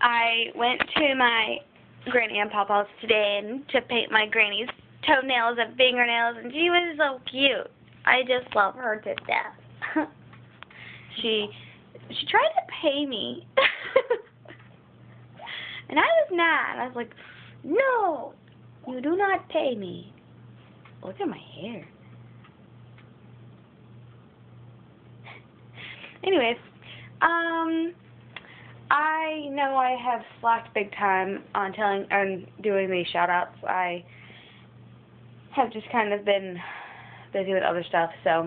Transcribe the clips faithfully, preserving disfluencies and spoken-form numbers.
I went to my granny and papa's today and to paint my granny's toenails and fingernails, and she was so cute. I just love her to death. she she tried to pay me. And I was mad. I was like, no, you do not pay me. Look at my hair. Anyways, um, I know I have slacked big time on telling and doing these shout-outs. I have just kind of been busy with other stuff, so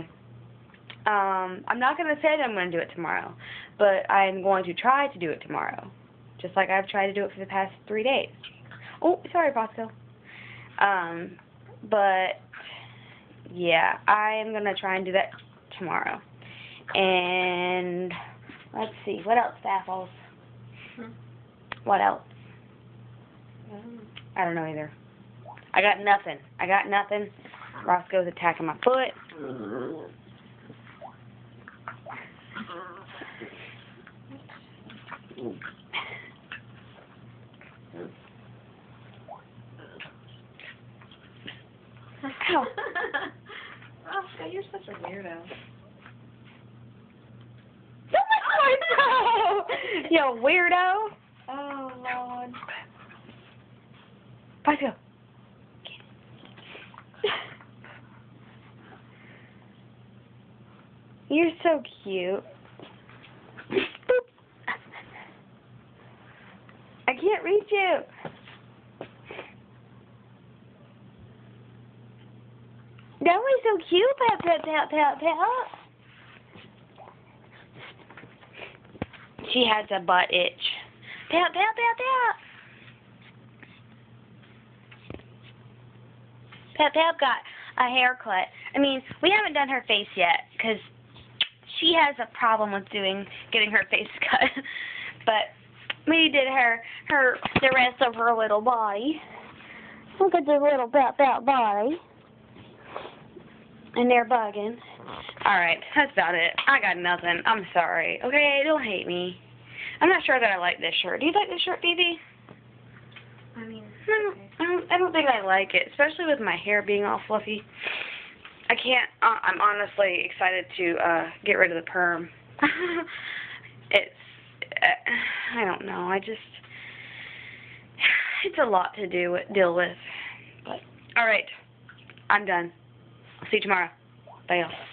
um, I'm not going to say that I'm going to do it tomorrow, but I'm going to try to do it tomorrow, just like I've tried to do it for the past three days. Oh, sorry, Roscoe. Um, but, yeah, I am going to try and do that tomorrow. And let's see, what else, Baffles? Hmm. What else? I don't know. I don't know either. I got nothing. I got nothing. Roscoe's attacking my foot. Ow. Roscoe, you're such a weirdo. You weirdo. Oh, Lord. Bye, Phil. You're so cute. I can't reach you. That was so cute. Pat, pat, pat, pat, pat. She has a butt itch. Pow, pow, pow, pow. Pep Pep got a haircut. I mean, we haven't done her face yet because she has a problem with doing getting her face cut. But we did her her the rest of her little body. Look at the little Pep Pep body. And they're bugging. Alright, that's about it. I got nothing. I'm sorry. Okay, don't hate me. I'm not sure that I like this shirt. Do you like this shirt, Phoebe? I mean, okay. I, don't, I don't think I like it, especially with my hair being all fluffy. I can't, uh, I'm honestly excited to uh, get rid of the perm. it's, uh, I don't know, I just, it's a lot to do with, deal with. But, alright, I'm done. I'll see you tomorrow. Bye, y'all.